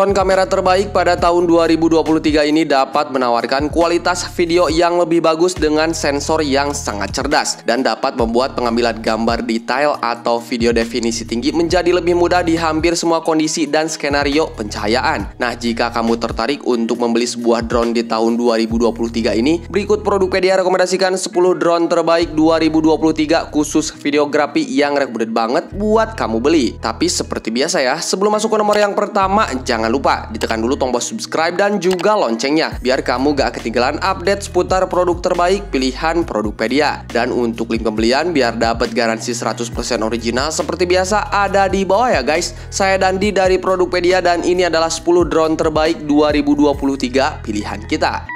Drone kamera terbaik pada tahun 2023 ini dapat menawarkan kualitas video yang lebih bagus dengan sensor yang sangat cerdas dan dapat membuat pengambilan gambar detail atau video definisi tinggi menjadi lebih mudah di hampir semua kondisi dan skenario pencahayaan. Nah, jika kamu tertarik untuk membeli sebuah drone di tahun 2023 ini, berikut Produpedia rekomendasikan 10 drone terbaik 2023 khusus videografi yang recommended banget buat kamu beli. Tapi seperti biasa ya, sebelum masuk ke nomor yang pertama, jangan lupa ditekan dulu tombol subscribe dan juga loncengnya biar kamu gak ketinggalan update seputar produk terbaik pilihan Produkpedia. Dan untuk link pembelian biar dapat garansi 100% original seperti biasa ada di bawah ya guys. Saya Dandi dari Produkpedia dan ini adalah 10 drone terbaik 2023 pilihan kita.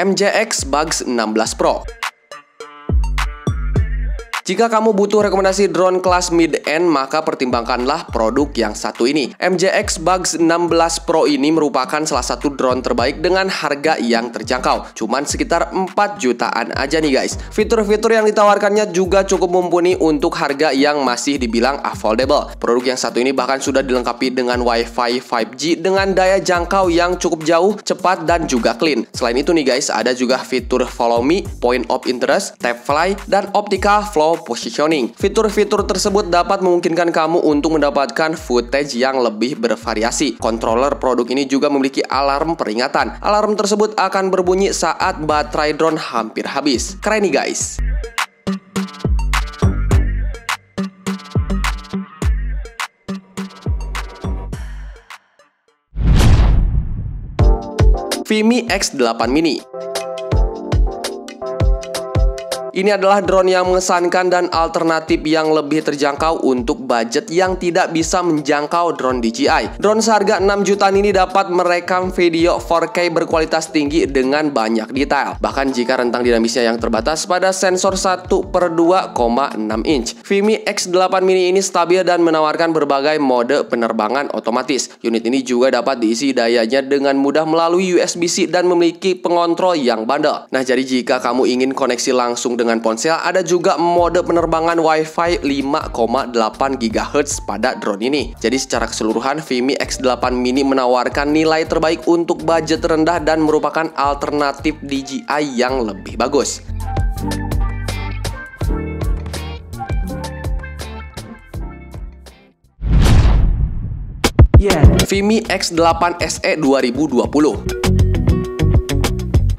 MJX Bugs 16 Pro. Jika kamu butuh rekomendasi drone kelas mid-end, maka pertimbangkanlah produk yang satu ini. MJX Bugs 16 Pro ini merupakan salah satu drone terbaik dengan harga yang terjangkau. Cuman sekitar 4 jutaan aja nih guys. Fitur-fitur yang ditawarkannya juga cukup mumpuni untuk harga yang masih dibilang affordable. Produk yang satu ini bahkan sudah dilengkapi dengan Wi-Fi 5G dengan daya jangkau yang cukup jauh, cepat, dan juga clean. Selain itu nih guys, ada juga fitur Follow Me, Point of Interest, Tap Fly, dan Optical Flow Positioning. Fitur-fitur tersebut dapat memungkinkan kamu untuk mendapatkan footage yang lebih bervariasi. Controller produk ini juga memiliki alarm peringatan. Alarm tersebut akan berbunyi saat baterai drone hampir habis. Keren nih guys. Fimi X8 Mini. Ini adalah drone yang mengesankan dan alternatif yang lebih terjangkau untuk budget yang tidak bisa menjangkau drone DJI. Drone seharga 6 jutaan ini dapat merekam video 4K berkualitas tinggi dengan banyak detail. Bahkan jika rentang dinamisnya yang terbatas pada sensor 1/2,6 inch. Fimi X8 Mini ini stabil dan menawarkan berbagai mode penerbangan otomatis. Unit ini juga dapat diisi dayanya dengan mudah melalui USB-C dan memiliki pengontrol yang bandel. Nah, jadi jika kamu ingin koneksi langsung dengan ponsel, ada juga mode penerbangan Wi-Fi 5,8 GHz pada drone ini. Jadi secara keseluruhan Fimi X8 Mini menawarkan nilai terbaik untuk budget rendah dan merupakan alternatif DJI yang lebih bagus. Fimi X8 SE 2020.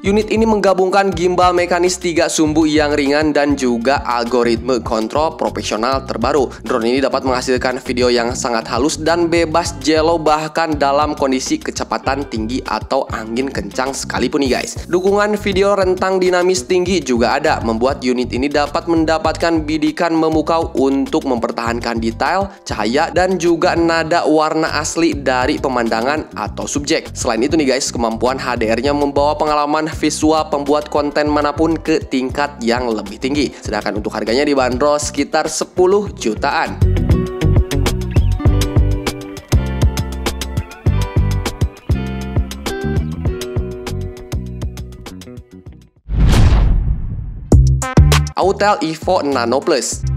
Unit ini menggabungkan gimbal mekanis 3 sumbu yang ringan dan juga algoritme kontrol profesional terbaru. Drone ini dapat menghasilkan video yang sangat halus dan bebas jello bahkan dalam kondisi kecepatan tinggi atau angin kencang sekalipun nih guys. Dukungan video rentang dinamis tinggi juga ada, membuat unit ini dapat mendapatkan bidikan memukau untuk mempertahankan detail, cahaya, dan juga nada warna asli dari pemandangan atau subjek. Selain itu nih guys, kemampuan HDR-nya membawa pengalaman visual pembuat konten manapun ke tingkat yang lebih tinggi. Sedangkan untuk harganya dibanderol sekitar 10 jutaan. Autel Evo Nano Plus.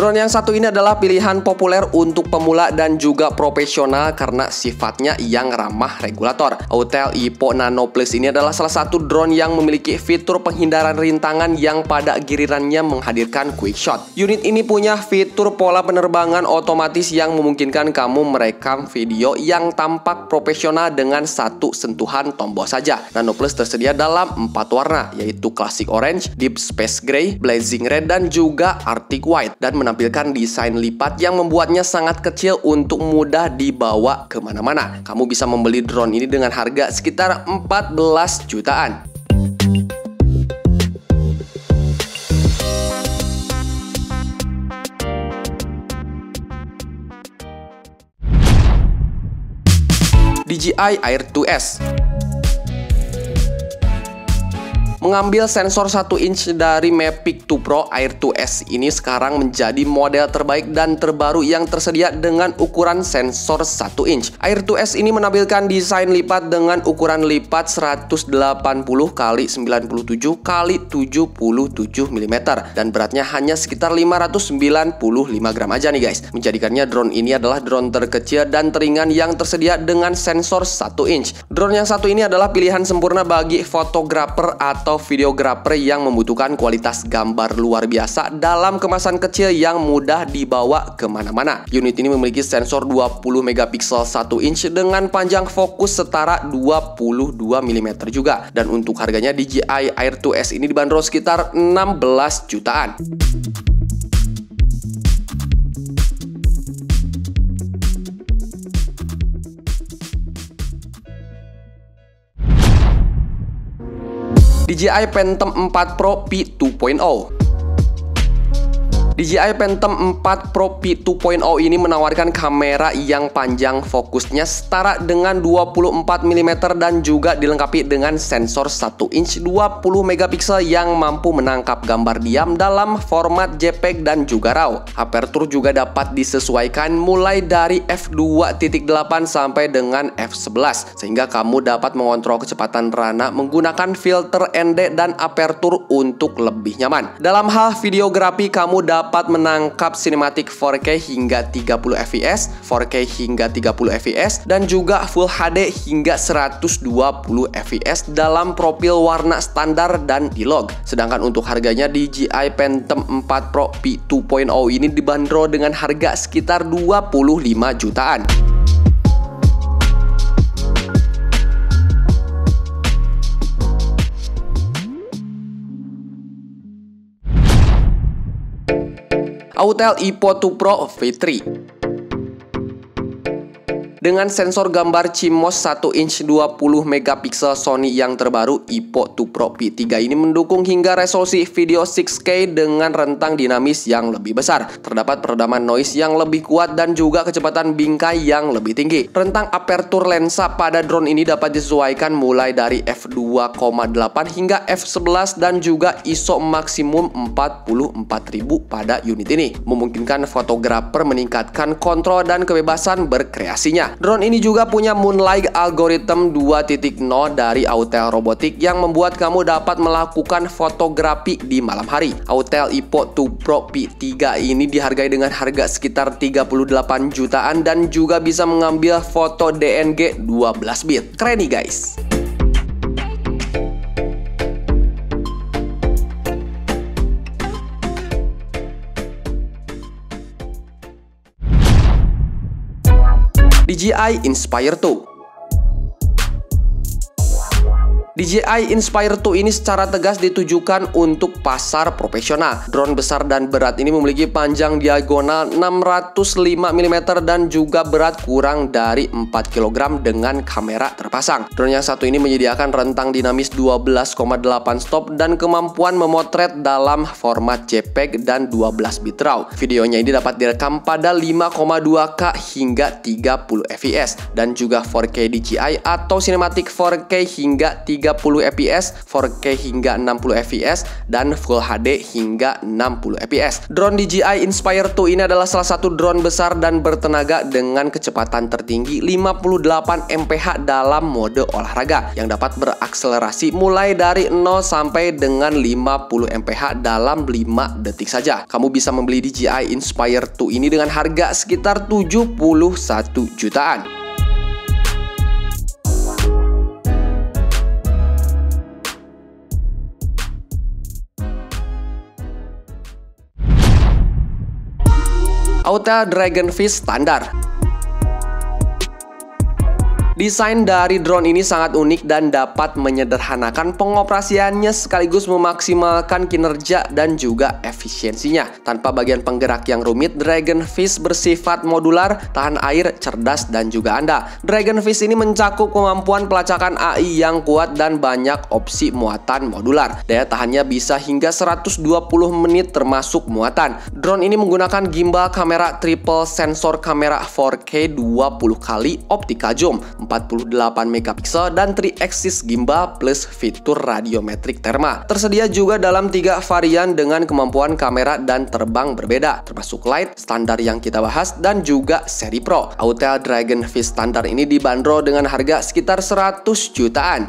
Drone yang satu ini adalah pilihan populer untuk pemula dan juga profesional karena sifatnya yang ramah regulator. Autel Evo Nano Plus ini adalah salah satu drone yang memiliki fitur penghindaran rintangan yang pada gilirannya menghadirkan quick shot. Unit ini punya fitur pola penerbangan otomatis yang memungkinkan kamu merekam video yang tampak profesional dengan satu sentuhan tombol saja. Nano Plus tersedia dalam 4 warna, yaitu Classic Orange, Deep Space Gray, Blazing Red, dan juga Arctic White, dan menampilkan desain lipat yang membuatnya sangat kecil untuk mudah dibawa kemana-mana. Kamu bisa membeli drone ini dengan harga sekitar 14 jutaan. DJI Air 2S. Mengambil sensor 1 inch dari Mavic 2 Pro, Air 2S ini sekarang menjadi model terbaik dan terbaru yang tersedia dengan ukuran sensor 1 inch. Air 2S ini menampilkan desain lipat dengan ukuran lipat 180 x 97 x 77 mm dan beratnya hanya sekitar 595 gram aja nih guys. Menjadikannya drone ini adalah drone terkecil dan teringan yang tersedia dengan sensor 1 inch. Drone yang satu ini adalah pilihan sempurna bagi fotografer atau videografer yang membutuhkan kualitas gambar luar biasa dalam kemasan kecil yang mudah dibawa kemana-mana. Unit ini memiliki sensor 20 megapiksel 1 inch dengan panjang fokus setara 22 mm juga. Dan untuk harganya DJI Air 2S ini dibanderol sekitar 16 jutaan. DJI Phantom 4 Pro V2.0. DJI Phantom 4 Pro V2.0 ini menawarkan kamera yang panjang fokusnya setara dengan 24 mm dan juga dilengkapi dengan sensor 1 inch 20 MP yang mampu menangkap gambar diam dalam format JPEG dan juga RAW. Aperture juga dapat disesuaikan mulai dari f2.8 sampai dengan f11 sehingga kamu dapat mengontrol kecepatan rana menggunakan filter ND dan aperture untuk lebih nyaman. Dalam hal videografi, kamu dapat menangkap sinematik 4K hingga 30 fps, 4K hingga 30 fps, dan juga Full HD hingga 120 fps dalam profil warna standar dan di-log. Sedangkan untuk harganya DJI Phantom 4 Pro V2.0 ini dibanderol dengan harga sekitar 25 jutaan. Autel Evo II Pro V3. Dengan sensor gambar CMOS 1 inch 20 MP Sony yang terbaru, Evo II Pro V3 ini mendukung hingga resolusi video 6K dengan rentang dinamis yang lebih besar. Terdapat peredaman noise yang lebih kuat dan juga kecepatan bingkai yang lebih tinggi. Rentang aperture lensa pada drone ini dapat disesuaikan mulai dari f2.8 hingga f11 dan juga ISO maksimum 44.000 pada unit ini. Memungkinkan fotografer meningkatkan kontrol dan kebebasan berkreasinya. Drone ini juga punya Moonlight Algorithm 2.0 dari Autel Robotik yang membuat kamu dapat melakukan fotografi di malam hari. Autel Evo II Pro V3 ini dihargai dengan harga sekitar 38 jutaan dan juga bisa mengambil foto DNG 12 bit. Keren nih guys. DJI Inspire 2. DJI Inspire 2 ini secara tegas ditujukan untuk pasar profesional. Drone besar dan berat ini memiliki panjang diagonal 605 mm dan juga berat kurang dari 4 kg dengan kamera terpasang. Drone yang satu ini menyediakan rentang dinamis 12.8 stop dan kemampuan memotret dalam format JPEG dan 12 bit RAW. Videonya ini dapat direkam pada 5.2K hingga 30 fps dan juga 4K DJI atau sinematik 4K hingga 30 fps, 4K hingga 60 fps, dan Full HD hingga 60 fps. Drone DJI Inspire 2 ini adalah salah satu drone besar dan bertenaga dengan kecepatan tertinggi 58 mph dalam mode olahraga yang dapat berakselerasi mulai dari 0 sampai dengan 50 mph dalam 5 detik saja. Kamu bisa membeli DJI Inspire 2 ini dengan harga sekitar 71 jutaan. Autel Dragonfish standar. Desain dari drone ini sangat unik dan dapat menyederhanakan pengoperasiannya sekaligus memaksimalkan kinerja dan juga efisiensinya. Tanpa bagian penggerak yang rumit, Dragonfish bersifat modular, tahan air, cerdas, dan juga andal. Dragonfish ini mencakup kemampuan pelacakan AI yang kuat dan banyak opsi muatan modular. Daya tahannya bisa hingga 120 menit termasuk muatan. Drone ini menggunakan gimbal kamera triple sensor kamera 4K 20 kali optika zoom, 48MP dan 3-axis gimbal plus fitur radiometrik thermal. Tersedia juga dalam 3 varian dengan kemampuan kamera dan terbang berbeda, termasuk light, standar yang kita bahas, dan juga seri pro. Autel Dragonfish standar ini dibanderol dengan harga sekitar 100 jutaan.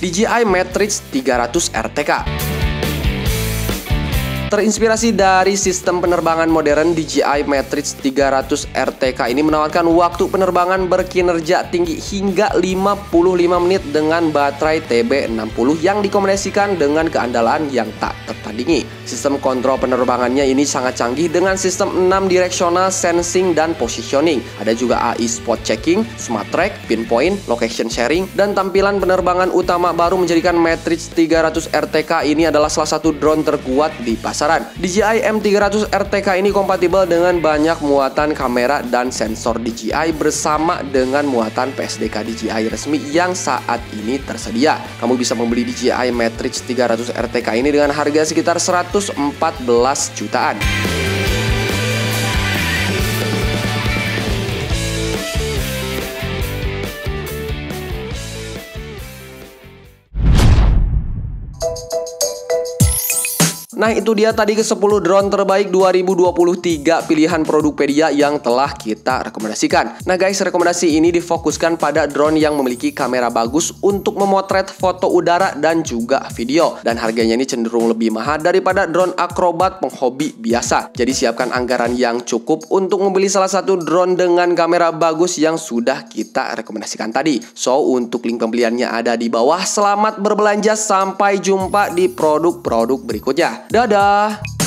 DJI Matrice 300 RTK. Terinspirasi dari sistem penerbangan modern, DJI Matrice 300 RTK ini menawarkan waktu penerbangan berkinerja tinggi hingga 55 menit dengan baterai TB60 yang dikombinasikan dengan keandalan yang tak tertandingi. Sistem kontrol penerbangannya ini sangat canggih dengan sistem 6 directional sensing dan positioning. Ada juga AI spot checking, smart track, pinpoint, location sharing, dan tampilan penerbangan utama baru menjadikan Matrice 300 RTK ini adalah salah satu drone terkuat di pasar. DJI M300 RTK ini kompatibel dengan banyak muatan kamera dan sensor DJI bersama dengan muatan PSDK DJI resmi yang saat ini tersedia. Kamu bisa membeli DJI Matrice 300 RTK ini dengan harga sekitar 114 jutaan. Nah, itu dia tadi ke-10 drone terbaik 2023 pilihan Produkpedia yang telah kita rekomendasikan. Nah guys, rekomendasi ini difokuskan pada drone yang memiliki kamera bagus untuk memotret foto udara dan juga video. Dan harganya ini cenderung lebih mahal daripada drone akrobat penghobi biasa. Jadi siapkan anggaran yang cukup untuk membeli salah satu drone dengan kamera bagus yang sudah kita rekomendasikan tadi. So, untuk link pembeliannya ada di bawah. Selamat berbelanja, sampai jumpa di produk-produk berikutnya. Dadah!